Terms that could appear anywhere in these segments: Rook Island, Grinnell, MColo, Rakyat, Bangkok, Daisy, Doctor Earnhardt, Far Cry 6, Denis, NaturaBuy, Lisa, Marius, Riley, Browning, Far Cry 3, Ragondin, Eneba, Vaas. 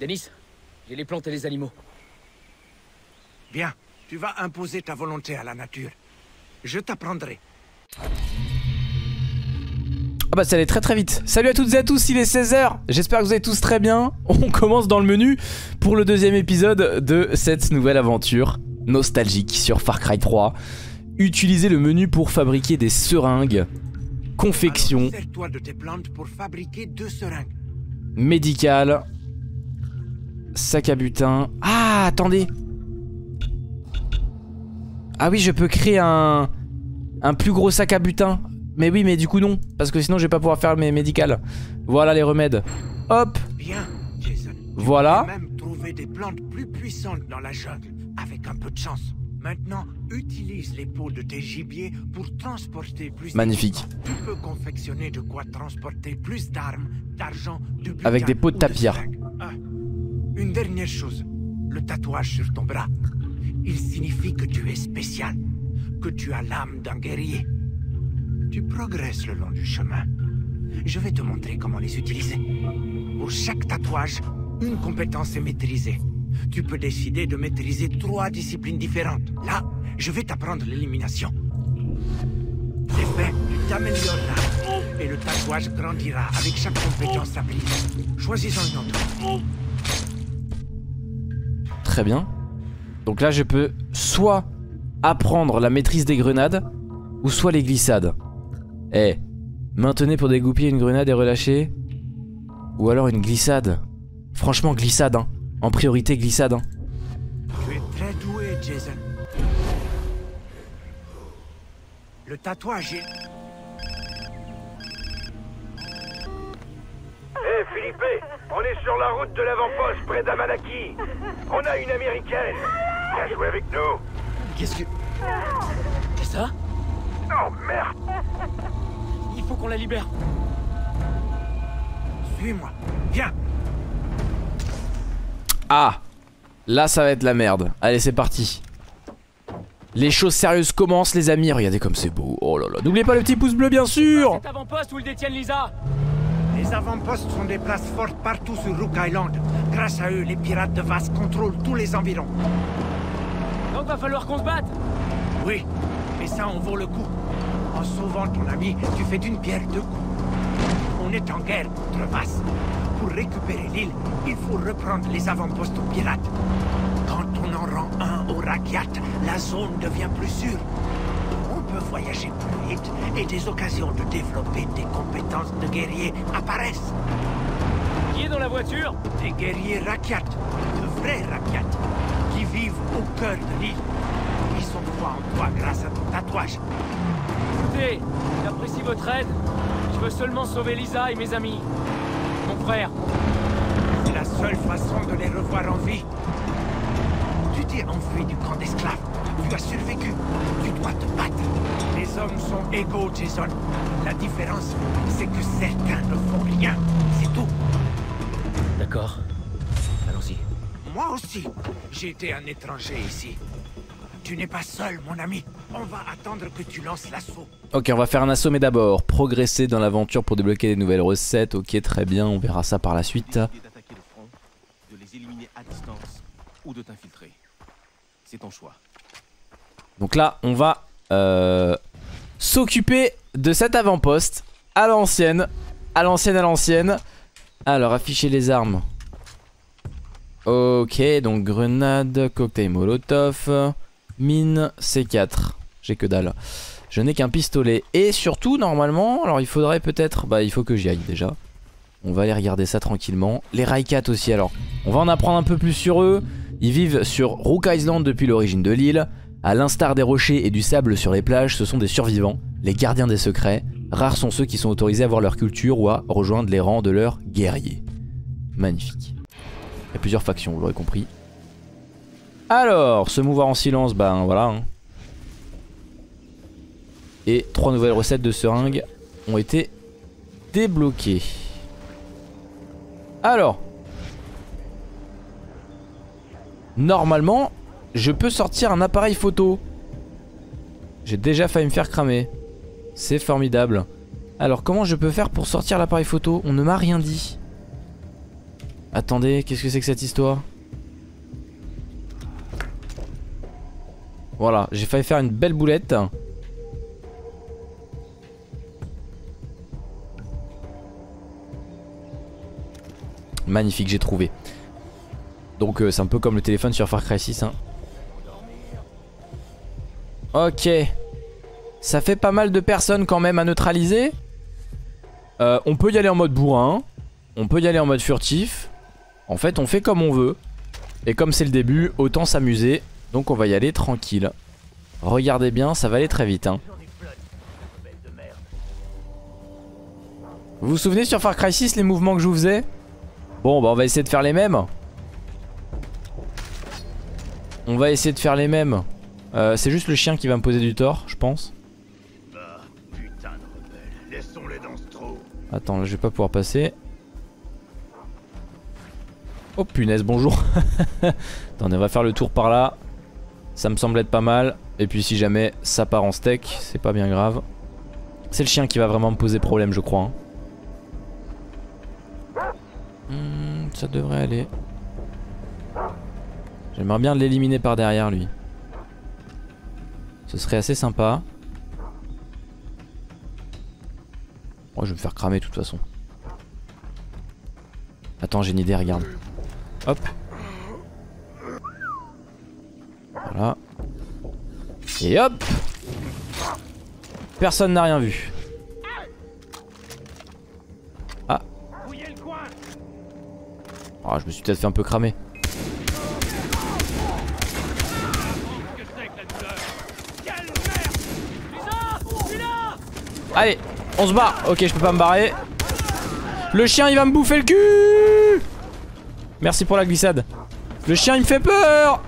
Denis, j'ai les plantes et les animaux. Bien, tu vas imposer ta volonté à la nature. Je t'apprendrai. Ah bah ça allait très vite. Salut à toutes et à tous, il est 16h. J'espère que vous allez tous très bien. On commence dans le menu pour le deuxième épisode de cette nouvelle aventure nostalgique sur Far Cry 3. Utilisez le menu pour fabriquer des seringues. Confection. Sers-toi de tes plantes pour fabriquer 2 seringues. Médical. Sac à butin. Ah, attendez. Ah oui, je peux créer un plus gros sac à butin. Mais oui, mais du coup non, parce que sinon je vais pas pouvoir faire mes médicales. Voilà les remèdes. Hop. Bien, Jason. Voilà. Tu peux même trouver des plantes plus puissantes dans la jungle, avec un peu de chance. Maintenant, utilise les peaux de tes gibiers pour transporter plus. Magnifique. Tu peux confectionner de quoi transporter plus d'armes, d'argent, de butin. Avec des peaux de tapir. Une dernière chose, le tatouage sur ton bras. Il signifie que tu es spécial, que tu as l'âme d'un guerrier. Tu progresses le long du chemin. Je vais te montrer comment les utiliser. Pour chaque tatouage, une compétence est maîtrisée. Tu peux décider de maîtriser 3 disciplines différentes. Là, je vais t'apprendre l'élimination. L'effet, tu t'amélioreras. Et le tatouage grandira avec chaque compétence apprise. Choisis un autre. Très bien. Donc là, je peux soit apprendre la maîtrise des grenades, ou soit les glissades. Eh, maintenez pour dégoupiller une grenade et relâcher. Ou alors une glissade. Franchement, glissade, hein. En priorité, glissade, hein. Tu es très doué, Jason. Le tatouage est... Hé, Philippe, on est sur la route de l'avant-poste près d'Amalaki. On a une américaine. Viens jouer avec nous. Qu'est-ce que... C'est ça ? Oh merde! Il faut qu'on la libère. Suis-moi, viens! Ah! Là, ça va être la merde. Allez, c'est parti. Les choses sérieuses commencent, les amis. Regardez comme c'est beau. Oh là là. N'oubliez pas le petit pouce bleu, bien sûr! Cet avant-poste où ils détiennent Lisa! Les avant-postes sont des places fortes partout sur Rook Island. Grâce à eux, les pirates de Vaas contrôlent tous les environs. Donc, va falloir qu'on se batte! Oui. Mais ça en vaut le coup. En sauvant ton ami, tu fais d'une pierre 2 coups. On est en guerre contre Vaas. Pour récupérer l'île, il faut reprendre les avant-postes aux pirates. Quand on en rend un au Rakyat, la zone devient plus sûre. On peut voyager plus vite et des occasions de développer des compétences de guerrier apparaissent. Qui est dans la voiture? Des guerriers Rakyat, de vrais Rakyat, qui vivent au cœur de l'île. Son poids en toi grâce à ton tatouage. Écoutez, j'apprécie votre aide. Je veux seulement sauver Lisa et mes amis. Mon frère. C'est la seule façon de les revoir en vie. Tu t'es enfui du camp d'esclaves. Tu as survécu. Tu dois te battre. Les hommes sont égaux, Jason. La différence, c'est que certains ne font rien. C'est tout. D'accord. Allons-y. Moi aussi. J'ai été un étranger ici. Tu n'es pas seul, mon ami. On va attendre que tu lances l'assaut. Ok, on va faire un assaut, mais d'abord, progresser dans l'aventure pour débloquer des nouvelles recettes. Ok, très bien, on verra ça par la suite. D'attaquer le front, de les éliminer à distance ou de t'infiltrer. C'est ton choix. Donc là, on va s'occuper de cet avant-poste à l'ancienne. À l'ancienne, à l'ancienne. Alors, afficher les armes. Ok, donc grenade, cocktail molotov... Mine C4. J'ai que dalle. Je n'ai qu'un pistolet. Et surtout, normalement, alors il faudrait peut-être... Bah, il faut que j'y aille déjà. On va aller regarder ça tranquillement. Les Rakyat aussi, alors. On va en apprendre un peu plus sur eux. Ils vivent sur Rook Island depuis l'origine de l'île. À l'instar des rochers et du sable sur les plages, ce sont des survivants, les gardiens des secrets. Rares sont ceux qui sont autorisés à voir leur culture ou à rejoindre les rangs de leurs guerriers. Magnifique. Il y a plusieurs factions, vous l'aurez compris. Alors, se mouvoir en silence, ben voilà. Hein. Et 3 nouvelles recettes de seringues ont été débloquées. Alors. Normalement, je peux sortir un appareil photo. J'ai déjà failli me faire cramer. C'est formidable. Alors, comment je peux faire pour sortir l'appareil photo? On ne m'a rien dit. Attendez, qu'est-ce que c'est que cette histoire? Voilà, j'ai failli faire une belle boulette. Magnifique, j'ai trouvé. Donc c'est un peu comme le téléphone sur Far Cry 6 hein. Ok. Ça fait pas mal de personnes quand même à neutraliser. On peut y aller en mode bourrin. On peut y aller en mode furtif. En fait on fait comme on veut. Et comme c'est le début, autant s'amuser. Donc on va y aller tranquille. Regardez bien, ça va aller très vite hein. Vous vous souvenez sur Far Cry 6 les mouvements que je vous faisais? Bon bah on va essayer de faire les mêmes. On va essayer de faire les mêmes. C'est juste le chien qui va me poser du tort, je pense. Attends, là je vais pas pouvoir passer. Oh punaise, bonjour. Attendez, on va faire le tour par là. Ça me semble être pas mal. Et puis si jamais ça part en steak, c'est pas bien grave. C'est le chien qui va vraiment me poser problème, je crois. Ça devrait aller. J'aimerais bien l'éliminer par derrière lui. Ce serait assez sympa. Oh, je vais me faire cramer de toute façon. Attends, j'ai une idée, regarde. Hop. Voilà. Et hop. Personne n'a rien vu. Ah. Oh, je me suis peut-être fait un peu cramer. Allez, on se barre. Ok, je peux pas me barrer. Le chien il va me bouffer le cul. Merci pour la glissade. Le chien il me fait peur.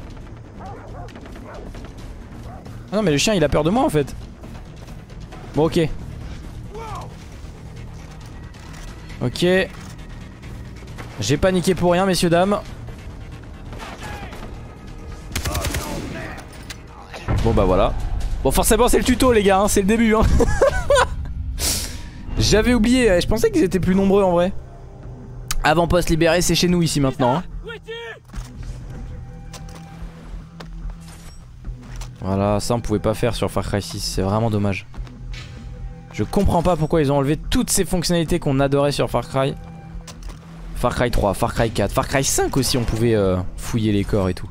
Ah non mais le chien il a peur de moi en fait. Bon ok. Ok. J'ai paniqué pour rien messieurs dames. Bon bah voilà. Bon forcément c'est le tuto les gars hein, c'est le début hein. J'avais oublié, je pensais qu'ils étaient plus nombreux en vrai. Avant-poste libéré, c'est chez nous ici maintenant. Hein. Voilà, ça on pouvait pas faire sur Far Cry 6, c'est vraiment dommage. Je comprends pas pourquoi ils ont enlevé toutes ces fonctionnalités qu'on adorait sur Far Cry. Far Cry 3, Far Cry 4, Far Cry 5 aussi on pouvait fouiller les corps et tout.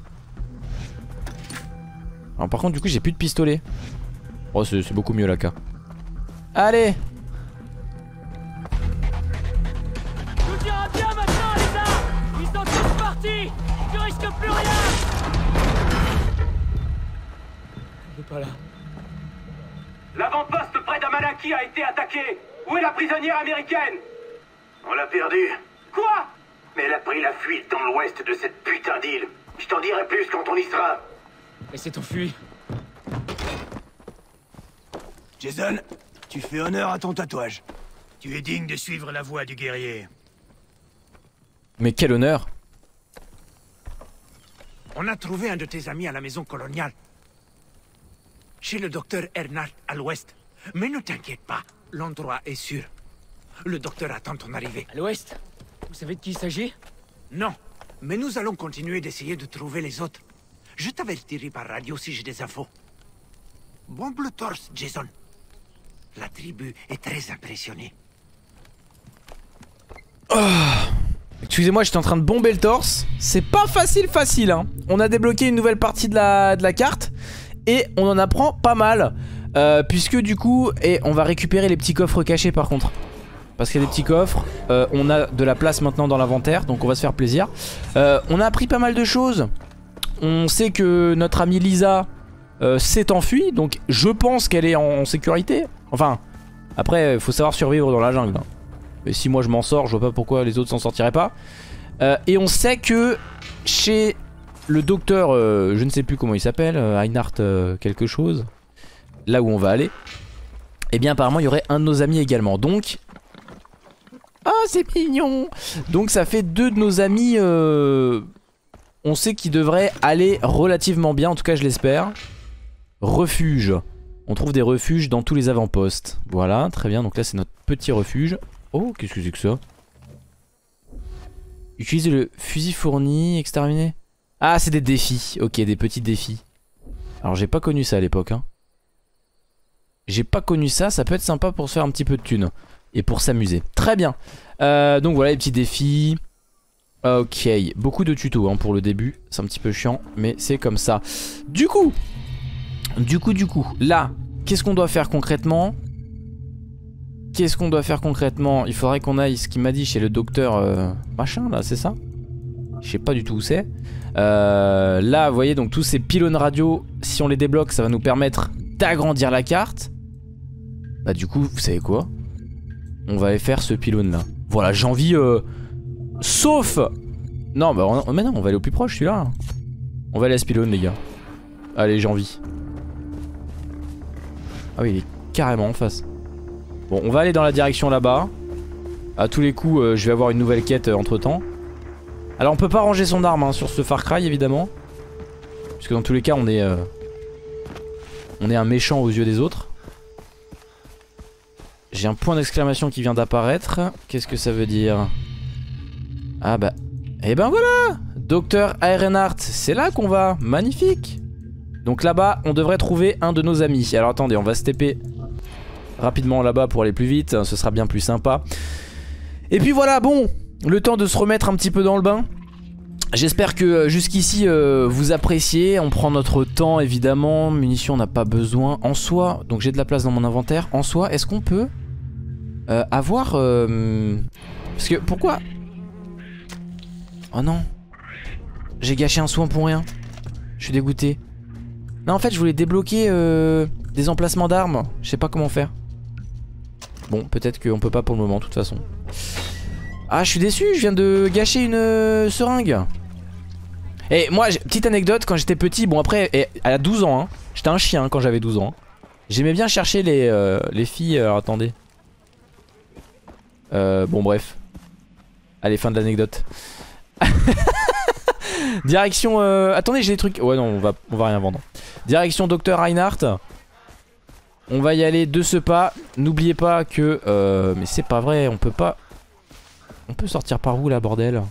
Alors par contre du coup j'ai plus de pistolet. Oh c'est beaucoup mieux la AK. Allez! Voilà. L'avant-poste près d'Amalaki a été attaqué. Où est la prisonnière américaine? On l'a perdue. Quoi? Mais elle a pris la fuite dans l'ouest de cette putain d'île. Je t'en dirai plus quand on y sera. Et c'est enfui. Jason, tu fais honneur à ton tatouage. Tu es digne de suivre la voie du guerrier. Mais quel honneur. On a trouvé un de tes amis à la maison coloniale. Chez le docteur Earnhardt à l'ouest. Mais ne t'inquiète pas, l'endroit est sûr. Le docteur attend ton arrivée. À l'ouest? Vous savez de qui il s'agit? Non, mais nous allons continuer d'essayer de trouver les autres. Je t'avertirai par radio si j'ai des infos. Bon bleu torse, Jason. La tribu est très impressionnée. Oh. Excusez-moi, j'étais en train de bomber le torse. C'est pas facile hein. On a débloqué une nouvelle partie de la carte. Et on en apprend pas mal puisque du coup on va récupérer les petits coffres cachés par contre. Parce qu'il y a des petits coffres, on a de la place maintenant dans l'inventaire. Donc on va se faire plaisir. On a appris pas mal de choses. On sait que notre amie Lisa s'est enfuie. Donc je pense qu'elle est en sécurité. Enfin après il faut savoir survivre dans la jungle hein. Et si moi je m'en sors, je vois pas pourquoi les autres s'en sortiraient pas. Et on sait que chez le docteur, je ne sais plus comment il s'appelle, Earnhardt quelque chose, là où on va aller, eh bien apparemment il y aurait un de nos amis également. Donc, ah c'est mignon. Donc ça fait deux de nos amis, on sait qu'ils devraient aller relativement bien, en tout cas je l'espère. Refuge, on trouve des refuges dans tous les avant-postes. Voilà, très bien, donc là c'est notre petit refuge. Oh, qu'est-ce que c'est que ça? Utilisez le fusil fourni, exterminé. Ah, c'est des défis. Ok, des petits défis. Alors, j'ai pas connu ça à l'époque. Hein. J'ai pas connu ça. Ça peut être sympa pour se faire un petit peu de thunes. Et pour s'amuser. Très bien. Donc, voilà les petits défis. Ok. Beaucoup de tutos hein, pour le début. C'est un petit peu chiant, mais c'est comme ça. Du coup, là, qu'est-ce qu'on doit faire concrètement ? Qu'est-ce qu'on doit faire concrètement? Il faudrait qu'on aille, ce qu'il m'a dit, chez le docteur machin là, c'est ça? Je sais pas du tout où c'est. Là, vous voyez, donc tous ces pylônes radio, si on les débloque, ça va nous permettre d'agrandir la carte. Bah du coup, vous savez quoi? On va aller faire ce pylône là. Voilà, j'ai envie... Sauf... Non, bah mais non, on va aller au plus proche, celui-là. On va aller à ce pylône, les gars. Allez, j'ai envie. Ah oui, il est carrément en face. Bon, on va aller dans la direction là-bas. À tous les coups, je vais avoir une nouvelle quête entre-temps. Alors, on peut pas ranger son arme hein, sur ce Far Cry, évidemment. Puisque dans tous les cas, on est un méchant aux yeux des autres. J'ai un point d'exclamation qui vient d'apparaître. Qu'est-ce que ça veut dire? Ah bah... Eh ben voilà, Docteur Earnhardt, c'est là qu'on va. Magnifique. Donc là-bas, on devrait trouver un de nos amis. Alors, attendez, on va se taper... rapidement là-bas pour aller plus vite, ce sera bien plus sympa. Et puis voilà, bon, le temps de se remettre un petit peu dans le bain. J'espère que jusqu'ici vous appréciez. On prend notre temps évidemment. Munitions on n'a pas besoin en soi. Donc j'ai de la place dans mon inventaire. En soi, est-ce qu'on peut avoir parce que pourquoi? Oh non, j'ai gâché un soin pour rien. Je suis dégoûté. Non en fait je voulais débloquer des emplacements d'armes. Je sais pas comment faire. Bon, peut-être qu'on peut pas pour le moment, de toute façon. Ah, je suis déçu, je viens de gâcher une seringue. Et moi, petite anecdote, quand j'étais petit, bon après, à 12 ans, hein, j'étais un chien quand j'avais 12 ans. Hein, j'aimais bien chercher les filles. Alors, attendez. Bon, bref. Allez, fin de l'anecdote. Direction... attendez, j'ai des trucs... Ouais, non, on va rien vendre. Direction Docteur Earnhardt. On va y aller de ce pas. N'oubliez pas que... mais c'est pas vrai, on peut pas... On peut sortir par où là, bordel?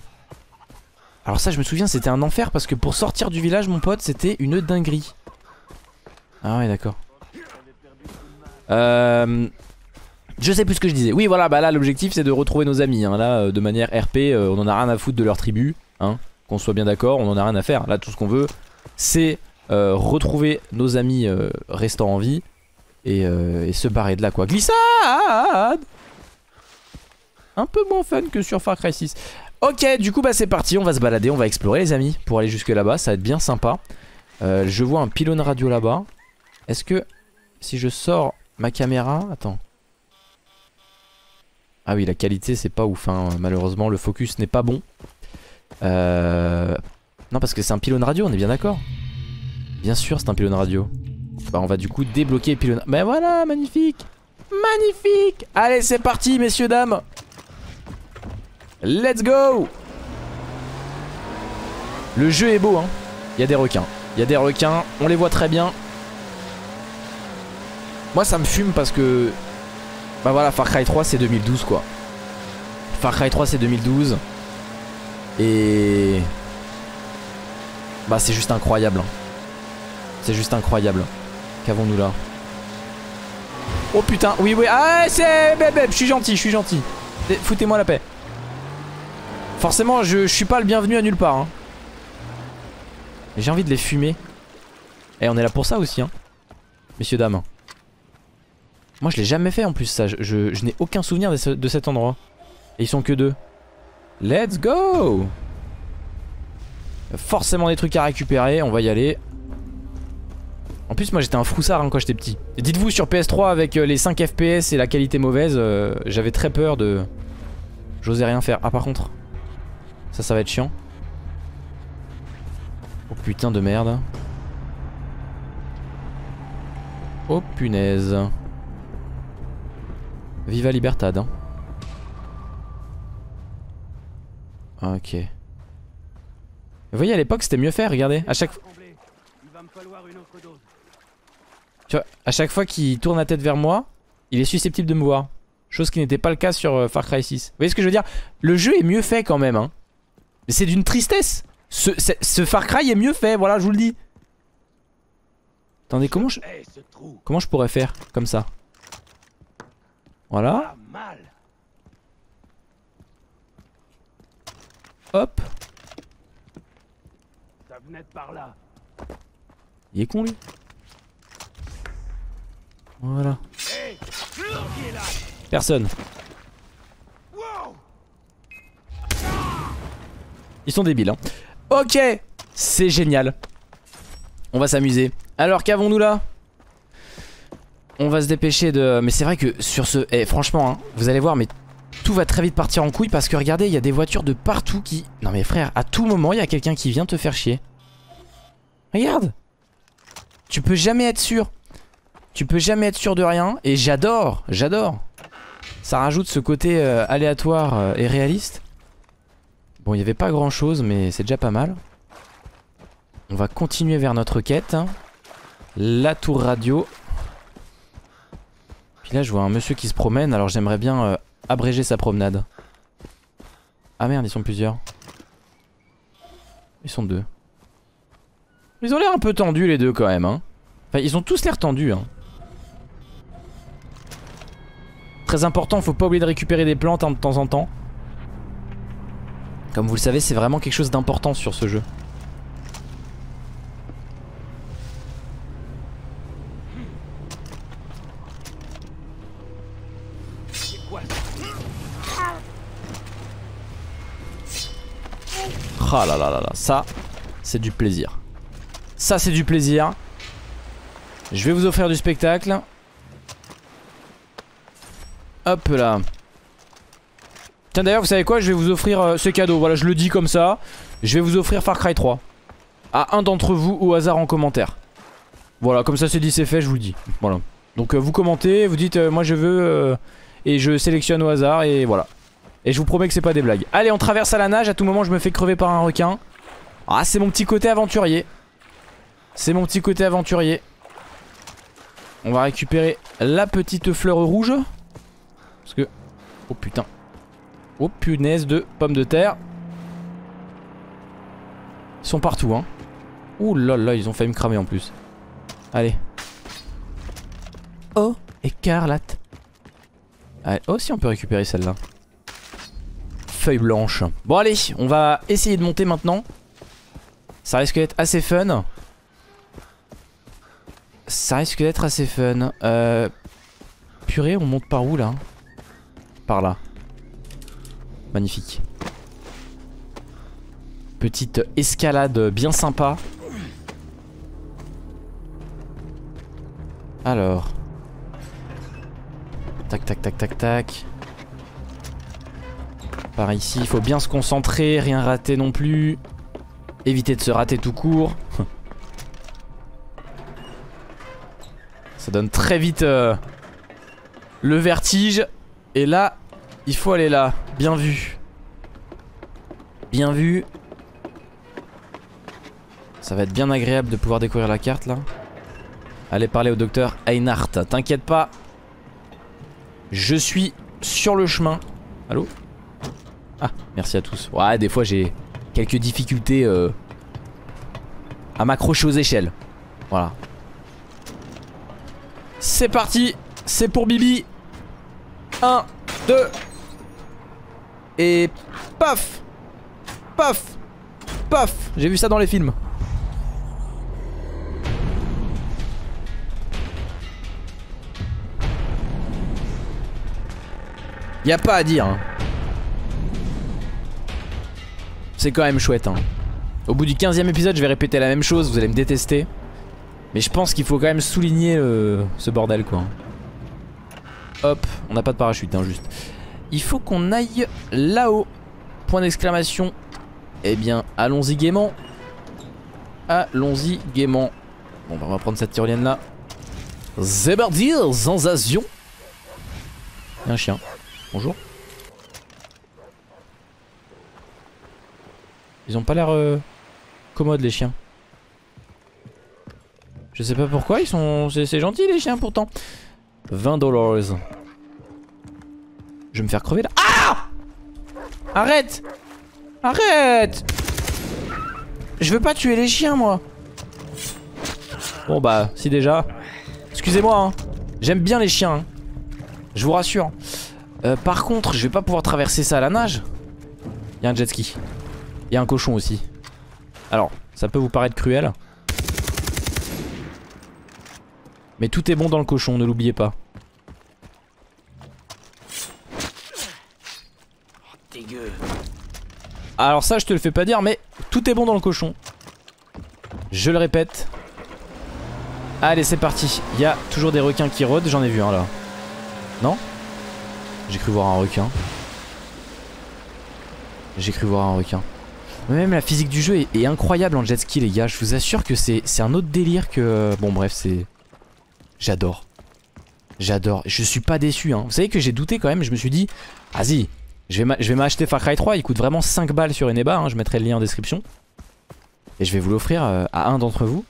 Alors ça, je me souviens, c'était un enfer parce que pour sortir du village, mon pote, c'était une dinguerie. Ah ouais, d'accord. Je sais plus ce que je disais. Oui, voilà, bah là, l'objectif, c'est de retrouver nos amis. Hein. Là, de manière RP, on en a rien à foutre de leur tribu. Hein. Qu'on soit bien d'accord, on en a rien à faire. Là, tout ce qu'on veut, c'est retrouver nos amis restant en vie. Et se barrer de là quoi. Glissade. Un peu moins fun que sur Far Cry 6. Ok, du coup bah c'est parti. On va se balader, on va explorer les amis. Pour aller jusque là-bas, ça va être bien sympa. Je vois un pylône radio là-bas. Est-ce que si je sors ma caméra... Attends. Ah oui, la qualité c'est pas ouf hein. Malheureusement le focus n'est pas bon. Non parce que c'est un pylône radio, on est bien d'accord. Bien sûr c'est un pylône radio. Bah on va du coup débloquer pylône. Mais voilà, magnifique. Magnifique. Allez c'est parti messieurs dames. Let's go. Le jeu est beau hein. Il y a des requins. Il y a des requins. On les voit très bien. Moi ça me fume parce que bah voilà, Far Cry 3 c'est 2012 quoi. Far Cry 3 c'est 2012. Et bah c'est juste incroyable. C'est juste incroyable. Qu'avons-nous là? Oh putain, oui oui, ah c'est... Je suis gentil, je suis gentil. Foutez-moi la paix. Forcément je suis pas le bienvenu à nulle part hein. J'ai envie de les fumer. Et on est là pour ça aussi hein. Messieurs dames. Moi je l'ai jamais fait en plus ça. Je n'ai aucun souvenir de cet endroit. Et ils sont que deux. Let's go. Forcément des trucs à récupérer. On va y aller. En plus moi j'étais un froussard hein, quand j'étais petit. Dites-vous sur PS3 avec les 5 FPS et la qualité mauvaise, j'avais très peur de... J'osais rien faire. Ah par contre, ça va être chiant. Oh putain de merde. Oh punaise. Viva Libertad hein. Ok. Vous voyez à l'époque c'était mieux fait, regardez. À chaque fois... Tu vois, à chaque fois qu'il tourne la tête vers moi, il est susceptible de me voir. Chose qui n'était pas le cas sur Far Cry 6. Vous voyez ce que je veux dire? Le jeu est mieux fait quand même. Hein. Mais c'est d'une tristesse. Ce Far Cry est mieux fait, voilà, je vous le dis. Attendez, comment je pourrais faire comme ça? Voilà. Hop. Ça venait de par là. Il est con lui. Voilà. Personne. Ils sont débiles hein. Ok, c'est génial. On va s'amuser. Alors qu'avons-nous là? On va se dépêcher de... Mais c'est vrai que sur ce... Eh franchement hein, vous allez voir mais tout va très vite partir en couille. Parce que regardez, il y a des voitures de partout qui... Non mais frère, à tout moment il y a quelqu'un qui vient te faire chier. Regarde. Tu peux jamais être sûr. Tu peux jamais être sûr de rien. Et j'adore, j'adore. Ça rajoute ce côté aléatoire et réaliste. Bon, il n'y avait pas grand chose, mais c'est déjà pas mal. On va continuer vers notre quête. La tour radio. Puis là, je vois un monsieur qui se promène, alors j'aimerais bien abréger sa promenade. Ah merde, ils sont plusieurs. Ils sont deux. Ils ont l'air un peu tendus les deux quand même. Hein. Enfin, ils ont tous l'air tendus. Hein. Très important, faut pas oublier de récupérer des plantes hein, de temps en temps. Comme vous le savez, c'est vraiment quelque chose d'important sur ce jeu. Ah là là là là, ça c'est du plaisir. Ça c'est du plaisir. Je vais vous offrir du spectacle. Hop là. Tiens d'ailleurs vous savez quoi, je vais vous offrir ce cadeau, voilà je le dis comme ça. Je vais vous offrir Far Cry 3 à un d'entre vous au hasard en commentaire. Voilà comme ça c'est dit c'est fait, je vous le dis. Voilà. Donc vous commentez, vous dites moi je veux et je sélectionne au hasard et voilà. Et je vous promets que c'est pas des blagues. Allez on traverse à la nage, à tout moment je me fais crever par un requin. Ah c'est mon petit côté aventurier. C'est mon petit côté aventurier. On va récupérer la petite fleur rouge. Parce que... Oh putain. Oh punaise de pommes de terre. Ils sont partout hein. Ouh là là ils ont failli me cramer en plus. Allez. Oh écarlate. Allez. Oh si on peut récupérer celle-là. Feuille blanche. Bon allez on va essayer de monter maintenant. Ça risque d'être assez fun. Ça risque d'être assez fun. Purée on monte par où là? Par là. Magnifique. Petite escalade bien sympa. Alors. Tac tac tac tac tac. Par ici il faut bien se concentrer. Rien rater non plus. Éviter de se rater tout court. Ça donne très vite le vertige. Et là il faut aller là. Bien vu. Bien vu. Ça va être bien agréable de pouvoir découvrir la carte là. Allez parler au docteur Earnhardt. T'inquiète pas. Je suis sur le chemin. Allô? Ah merci à tous. Ouais des fois j'ai quelques difficultés à m'accrocher aux échelles. Voilà. C'est parti. C'est pour Bibi. 1, 2... Et paf. Paf. Paf. J'ai vu ça dans les films. Y a pas à dire hein. C'est quand même chouette hein. Au bout du 15e épisode je vais répéter la même chose. Vous allez me détester. Mais je pense qu'il faut quand même souligner ce bordel quoi. Hop. On n'a pas de parachute hein, juste. Il faut qu'on aille là-haut. Point d'exclamation. Eh bien, allons-y gaiement. Allons-y gaiement. Bon, bah, on va prendre cette tyrolienne là. Zébardir, sensation. Il y a un chien. Bonjour. Ils ont pas l'air commodes les chiens. Je sais pas pourquoi, ils sont... C'est gentil les chiens pourtant. 20$. Je vais me faire crever là. Ah! Arrête! Arrête! Je veux pas tuer les chiens, moi. Bon bah, si déjà. Excusez-moi, hein. J'aime bien les chiens, hein. Je vous rassure. Par contre, je vais pas pouvoir traverser ça à la nage. Il y a un jet ski. Il y a un cochon aussi. Alors, ça peut vous paraître cruel. Mais tout est bon dans le cochon, ne l'oubliez pas. Oh, dégueu. Alors ça, je te le fais pas dire, mais tout est bon dans le cochon. Je le répète. Allez, c'est parti. Il y a toujours des requins qui rôdent. J'en ai vu un là. Non? J'ai cru voir un requin. J'ai cru voir un requin. Mais même la physique du jeu est incroyable en jet ski, les gars. Je vous assure que c'est un autre délire que... Bon bref, c'est... J'adore. J'adore. Je suis pas déçu, hein. Vous savez que j'ai douté quand même. Je me suis dit, vas-y, je vais m'acheter Far Cry 3. Il coûte vraiment 5 balles sur Eneba, hein. Je mettrai le lien en description. Et je vais vous l'offrir à un d'entre vous.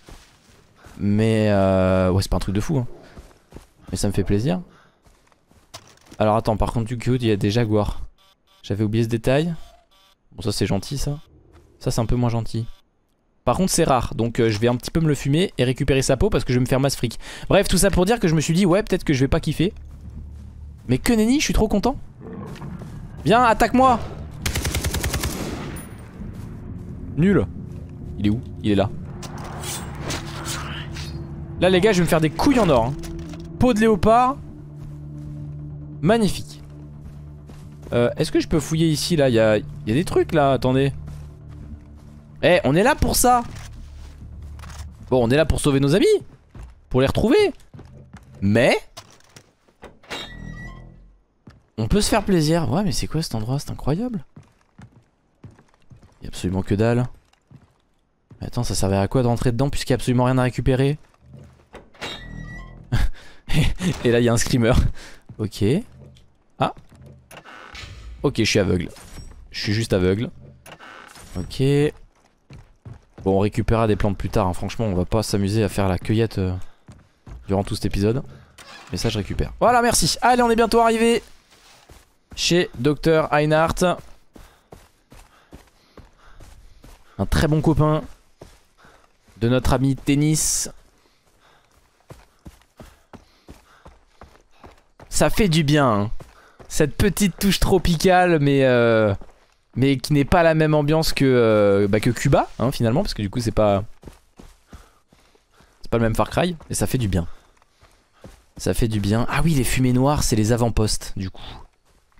Mais ouais, c'est pas un truc de fou, hein. Mais ça me fait plaisir. Alors attends, par contre du code, il y a des jaguars. J'avais oublié ce détail. Bon, ça c'est gentil, ça. Ça c'est un peu moins gentil. Par contre c'est rare, donc je vais un petit peu me le fumer et récupérer sa peau parce que je vais me faire masse fric. Bref, tout ça pour dire que je me suis dit ouais, peut-être que je vais pas kiffer. Mais que nenni, je suis trop content. Viens, attaque-moi. Nul. Il est où? Il est là. Là les gars, je vais me faire des couilles en or, hein. Peau de léopard. Magnifique. Est-ce que je peux fouiller ici là? Il y a des trucs là, attendez. Eh, on est là pour ça. Bon, on est là pour sauver nos amis, pour les retrouver. Mais on peut se faire plaisir. Ouais, mais c'est quoi cet endroit? C'est incroyable. Il y a absolument que dalle. Mais attends, ça servait à quoi de rentrer dedans puisqu'il y a absolument rien à récupérer? Et là, il y a un screamer. Ok. Ah. Ok, je suis aveugle. Je suis juste aveugle. Ok. Bon, on récupérera des plantes plus tard, hein. Franchement, on va pas s'amuser à faire la cueillette durant tout cet épisode. Mais ça, je récupère. Voilà, merci. Allez, on est bientôt arrivé chez Docteur Earnhardt. Un très bon copain de notre ami Denis. Ça fait du bien, hein. Cette petite touche tropicale, mais qui n'est pas la même ambiance que Cuba, hein, finalement, parce que du coup c'est pas le même Far Cry, et ça fait du bien. Ça fait du bien. Ah oui, les fumées noires, c'est les avant-postes du coup.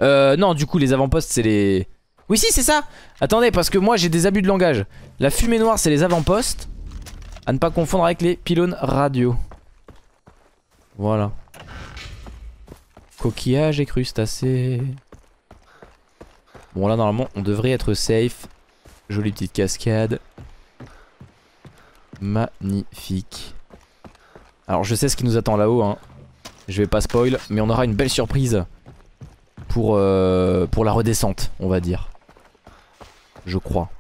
Non, du coup les avant-postes c'est les... Oui si, c'est ça. Attendez, parce que moi j'ai des abus de langage. La fumée noire c'est les avant-postes, à ne pas confondre avec les pylônes radio. Voilà. Coquillages et crustacés. Bon là normalement on devrait être safe. Jolie petite cascade. Magnifique. Alors je sais ce qui nous attend là-haut, hein. Je vais pas spoil, mais on aura une belle surprise pour la redescente, on va dire. Je crois.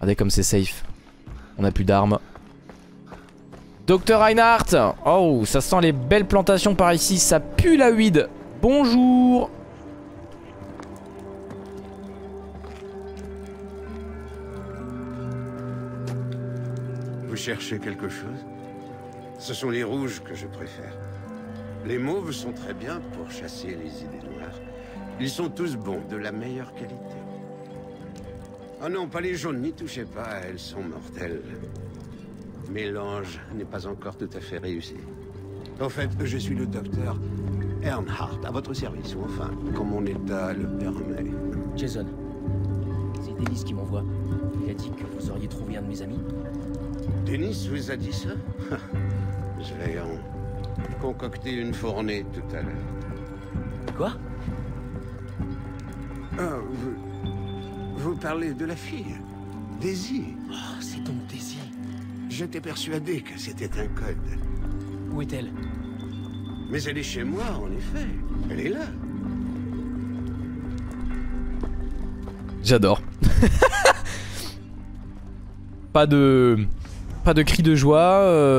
Regardez comme c'est safe. On a plus d'armes. Docteur Earnhardt. Oh, ça sent les belles plantations par ici. Ça pue la huide. Bonjour. Vous cherchez quelque chose? Ce sont les rouges que je préfère. Les mauves sont très bien pour chasser les idées noires. Ils sont tous bons, de la meilleure qualité. Ah non, pas les jaunes, n'y touchez pas, elles sont mortelles. Mélange n'est pas encore tout à fait réussi. En fait, je suis le docteur Earnhardt, à votre service, ou enfin, quand mon état le permet. Jason, c'est Denis qui m'envoie. Il a dit que vous auriez trouvé un de mes amis. Denis vous a dit ça? Je vais en concocter une fournée tout à l'heure. Quoi? Ah, vous parlez de la fille, Daisy. Oh, c'est donc Daisy. J'étais persuadé que c'était un code. Où est-elle? Mais elle est chez moi, en effet. Elle est là. J'adore. Pas de cri de joie,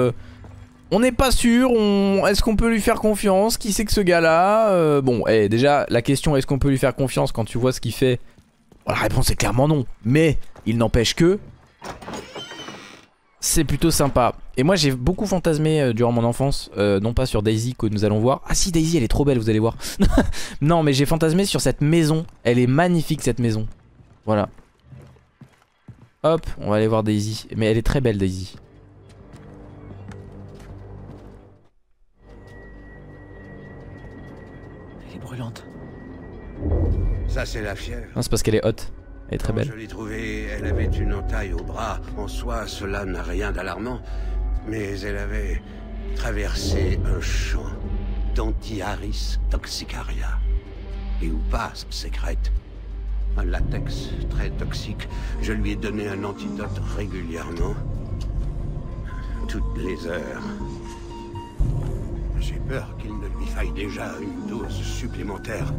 on n'est pas sûr, est-ce qu'on peut lui faire confiance? Qui c'est que ce gars là? Bon, déjà la question est-ce qu'on peut lui faire confiance quand tu vois ce qu'il fait Bon, la réponse est clairement non. Mais il n'empêche que c'est plutôt sympa. Et moi j'ai beaucoup fantasmé durant mon enfance, non pas sur Daisy que nous allons voir. Ah si, Daisy elle est trop belle, vous allez voir. Non mais j'ai fantasmé sur cette maison. Elle est magnifique cette maison. Voilà. Hop, on va aller voir Daisy. Mais elle est très belle Daisy. Elle est brûlante. Ça c'est la fièvre. Non, c'est parce qu'elle est haute. Elle est très belle. Quand je l'ai trouvée, elle avait une entaille au bras. En soi, cela n'a rien d'alarmant. Mais elle avait traversé un champ d'antiaris toxicaria. Et où passe secrète. Un latex très toxique. Je lui ai donné un antidote régulièrement. Toutes les heures. J'ai peur qu'il ne lui faille déjà une dose supplémentaire.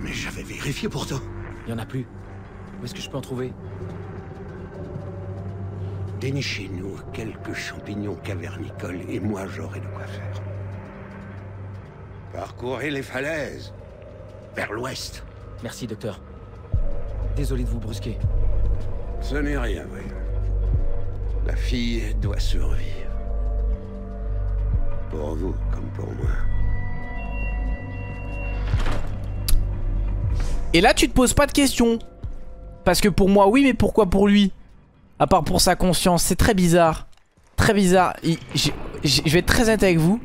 Mais j'avais vérifié pourtant. Il n'y en a plus. Où est-ce que je peux en trouver? Dénichez-nous quelques champignons cavernicoles et moi j'aurai de quoi faire. Parcourez les falaises. Vers l'ouest. Merci, docteur. Désolé de vous brusquer. Ce n'est rien, oui. La fille doit survivre. Pour vous comme pour moi. Et là, tu te poses pas de questions. Parce que pour moi, oui, mais pourquoi pour lui? À part pour sa conscience, c'est très bizarre. Très bizarre. Je vais être très honnête avec vous.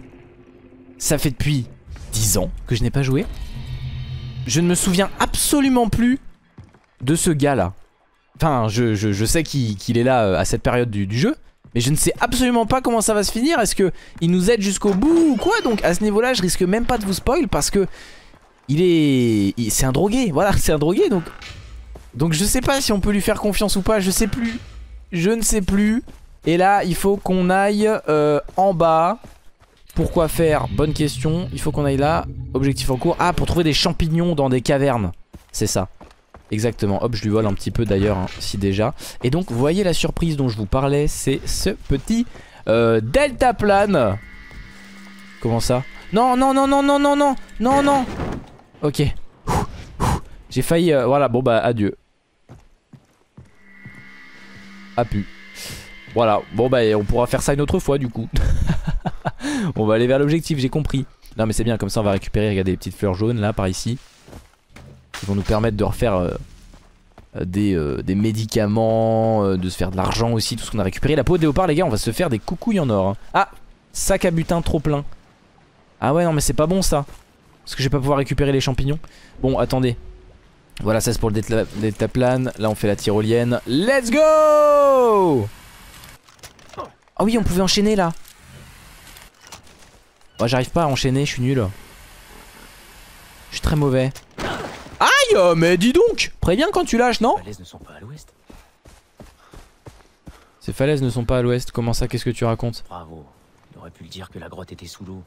Ça fait depuis 10 ans que je n'ai pas joué. Je ne me souviens absolument plus de ce gars-là. Enfin, je sais qu'il est là à cette période du jeu. Mais je ne sais absolument pas comment ça va se finir. Est-ce qu'il nous aide jusqu'au bout ou quoi? Donc à ce niveau-là, je risque même pas de vous spoil parce que... C'est un drogué, voilà, c'est un drogué, donc... Donc je sais pas si on peut lui faire confiance ou pas, je sais plus. Je ne sais plus. Et là, il faut qu'on aille en bas. Pourquoi faire? Bonne question. Il faut qu'on aille là. Objectif en cours. Ah, pour trouver des champignons dans des cavernes. C'est ça. Exactement. Hop, je lui vole un petit peu d'ailleurs, hein, si déjà. Et donc, vous voyez la surprise dont je vous parlais, c'est ce petit deltaplane. Comment ça? Non, non, non, non, non, non, non, non, non. Ok. J'ai failli... voilà, bon bah adieu. Ah pu. Voilà, bon bah on pourra faire ça une autre fois du coup. On va aller vers l'objectif, j'ai compris. Non mais c'est bien, comme ça on va récupérer, regardez les petites fleurs jaunes là par ici. Qui vont nous permettre de refaire des médicaments, de se faire de l'argent aussi, tout ce qu'on a récupéré. La peau de léopard les gars, on va se faire des coucouilles en or. Hein. Ah, sac à butin trop plein. Ah ouais non mais c'est pas bon ça. Parce que je vais pas pouvoir récupérer les champignons. Bon attendez. Voilà ça c'est pour le deltaplane. Là on fait la tyrolienne. Let's go. Ah oui on pouvait enchaîner là. Moi j'arrive pas à enchaîner, je suis nul. Je suis très mauvais. Aïe mais dis donc. Préviens quand tu lâches non? Ces falaises ne sont pas à l'ouest. Ces falaises ne sont pas à l'ouest. Comment ça? Qu'est-ce que tu racontes? Bravo. Il aurait pu le dire que la grotte était sous l'eau.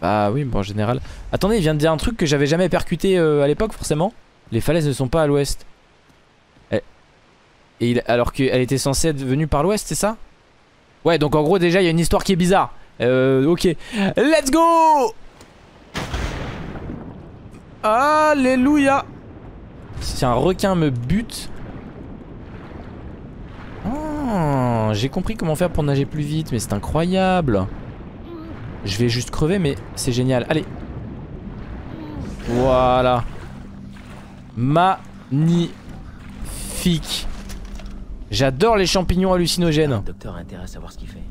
Bah oui, bon, en général. Attendez, il vient de dire un truc que j'avais jamais percuté à l'époque, forcément. Les falaises ne sont pas à l'ouest. Alors qu'elle était censée être venue par l'ouest, c'est ça? Ouais, donc en gros, déjà, il y a une histoire qui est bizarre. Ok. Let's go! Alléluia! Si un requin me bute. Oh, j'ai compris comment faire pour nager plus vite, mais c'est incroyable! Je vais juste crever mais c'est génial. Allez. Voilà. Magnifique. J'adore les champignons hallucinogènes. Le docteur a intérêt à savoir ce qu'il fait.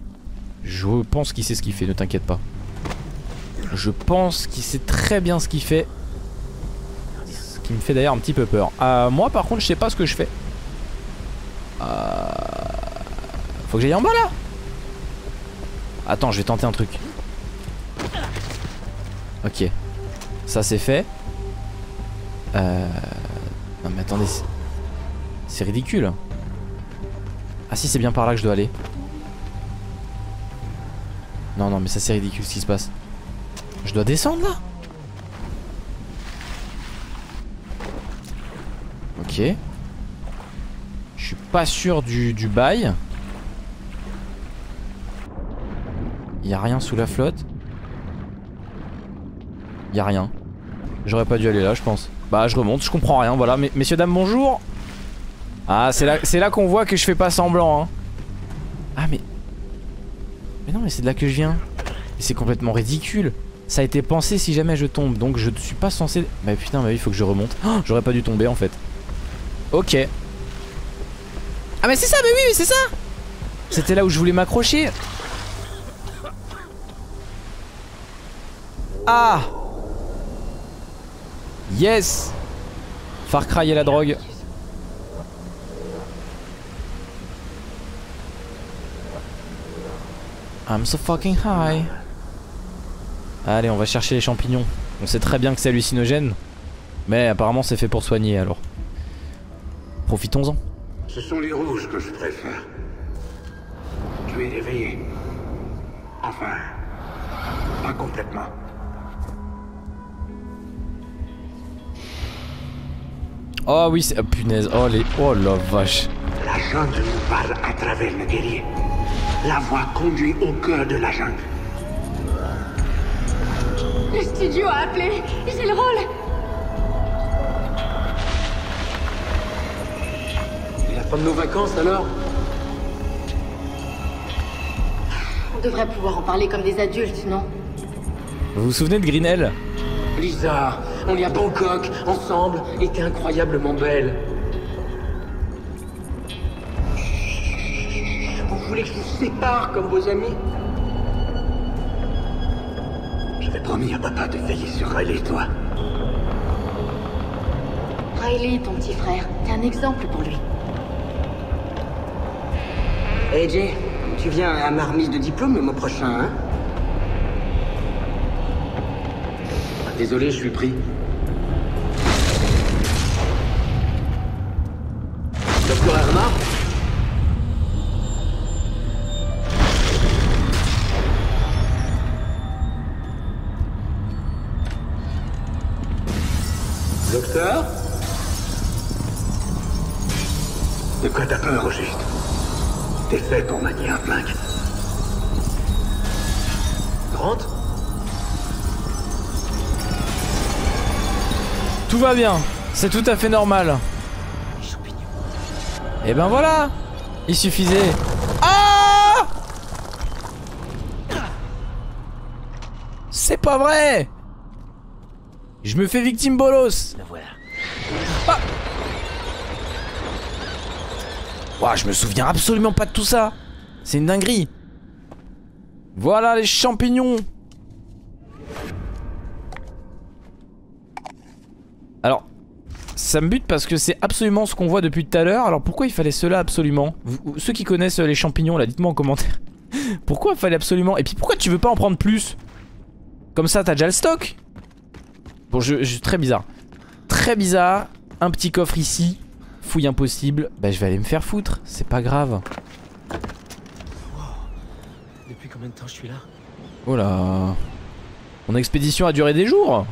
Je pense qu'il sait ce qu'il fait, ne t'inquiète pas. Je pense qu'il sait très bien ce qu'il fait. Ce qui me fait d'ailleurs un petit peu peur. Moi par contre je sais pas ce que je fais. Faut que j'aille en bas là. Attends je vais tenter un truc. Ok, ça c'est fait. Non mais attendez, c'est ridicule. Ah si c'est bien par là que je dois aller. Non non mais ça c'est ridicule ce qui se passe. Je dois descendre là. Ok. Je suis pas sûr du bail. Y'a rien sous la flotte. Y'a rien. J'aurais pas dû aller là je pense. Bah je remonte, je comprends rien, voilà. Messieurs, dames, bonjour. Ah c'est là qu'on voit que je fais pas semblant hein. Ah mais non mais c'est de là que je viens. C'est complètement ridicule. Ça a été pensé si jamais je tombe. Donc je ne suis pas censé... Bah putain, bah oui, il faut que je remonte. Oh, j'aurais pas dû tomber en fait. Ok. Ah mais c'est ça, mais oui, mais c'est ça. C'était là où je voulais m'accrocher. Ah. Yes. Far Cry et la drogue. I'm so fucking high. Allez, on va chercher les champignons. On sait très bien que c'est hallucinogène, mais apparemment c'est fait pour soigner, alors profitons-en. Ce sont les rouges que je préfère. Tu es éveillé. Enfin, pas complètement. Oh oui, c'est... Oh, punaise, oh les... Oh la vache. La jungle nous parle à travers le guerrier. La voix conduit au cœur de la jungle. Le studio a appelé, j'ai le rôle. Et la fin de nos vacances alors? On devrait pouvoir en parler comme des adultes, non? Vous vous souvenez de Grinnell? Lisa, on est à Bangkok, ensemble, et t'es incroyablement belle. Vous voulez que je vous sépare comme vos amis? J'avais promis à papa de veiller sur Riley et toi. Riley, ton petit frère, t'es un exemple pour lui. Hey Jay, tu viens à ma remise de diplôme le mois prochain, hein? Ah, désolé, je suis pris. Docteur Earnhardt? Docteur? De quoi t'as peur, au juste? T'es fait pour manier un flingue. Rentre? Tout va bien, c'est tout à fait normal. Et ben voilà! Il suffisait. Ah! C'est pas vrai! Je me fais victime bolos. Ah. Ouah, je me souviens absolument pas de tout ça. C'est une dinguerie. Voilà les champignons. Alors, ça me bute parce que c'est absolument ce qu'on voit depuis tout à l'heure. Alors pourquoi il fallait cela absolument? Vous, ceux qui connaissent les champignons là, dites-moi en commentaire. Pourquoi il fallait absolument? Et puis pourquoi tu veux pas en prendre plus? Comme ça t'as déjà le stock. Bon, je très bizarre. Très bizarre. Un petit coffre ici. Fouille impossible. Bah, je vais aller me faire foutre. C'est pas grave. Wow. Depuis combien de temps je suis là? Oh là. Mon expédition a duré des jours.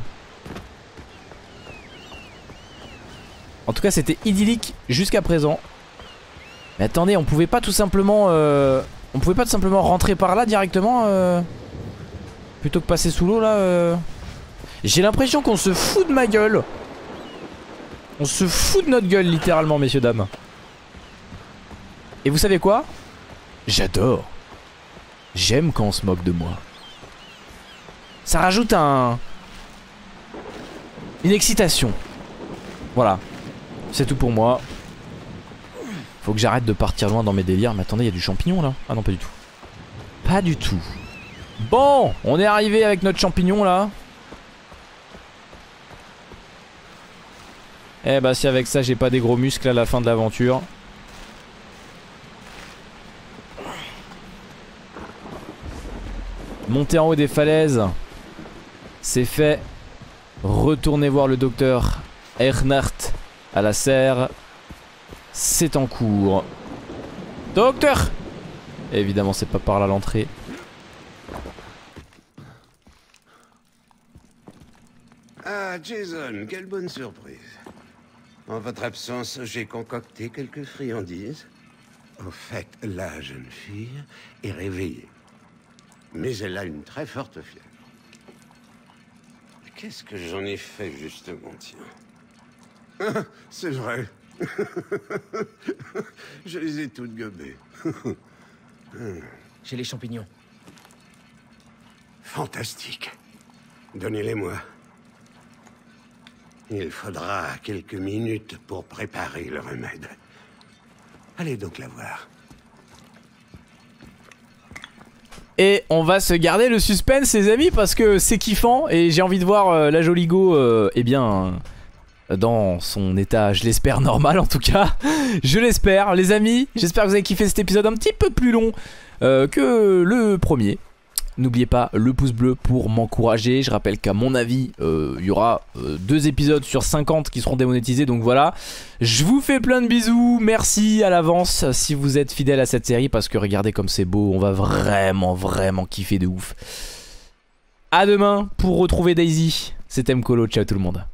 En tout cas, c'était idyllique jusqu'à présent. Mais attendez, on pouvait pas tout simplement... On pouvait pas tout simplement rentrer par là directement plutôt que passer sous l'eau là J'ai l'impression qu'on se fout de ma gueule. On se fout de notre gueule littéralement, messieurs dames. Et vous savez quoi? J'adore. J'aime quand on se moque de moi. Ça rajoute un... une excitation. Voilà. C'est tout pour moi. Faut que j'arrête de partir loin dans mes délires. Mais attendez, il y a du champignon là? Ah non, pas du tout. Pas du tout. Bon, on est arrivé avec notre champignon là. Eh bah si avec ça j'ai pas des gros muscles à la fin de l'aventure. Monter en haut des falaises, c'est fait. Retourner voir le docteur Earnhardt à la serre, c'est en cours. Docteur! Évidemment c'est pas par là l'entrée. Ah Jason, quelle bonne surprise. En votre absence, j'ai concocté quelques friandises. Au fait, la jeune fille est réveillée. Mais elle a une très forte fièvre. Qu'est-ce que j'en ai fait, justement, tiens? C'est vrai. Je les ai toutes gobées. J'ai les champignons. Fantastique. Donnez-les-moi. Il faudra quelques minutes pour préparer le remède. Allez donc la voir. Et on va se garder le suspense, les amis, parce que c'est kiffant. Et j'ai envie de voir la jolie go, eh bien, dans son état, je l'espère, normal en tout cas. Je l'espère, les amis. J'espère que vous avez kiffé cet épisode un petit peu plus long que le premier. N'oubliez pas le pouce bleu pour m'encourager. Je rappelle qu'à mon avis, il y aura 2 épisodes sur 50 qui seront démonétisés. Donc voilà, je vous fais plein de bisous. Merci à l'avance si vous êtes fidèle à cette série. Parce que regardez comme c'est beau. On va vraiment, vraiment kiffer de ouf. A demain pour retrouver Daisy. C'était MColo. Ciao tout le monde.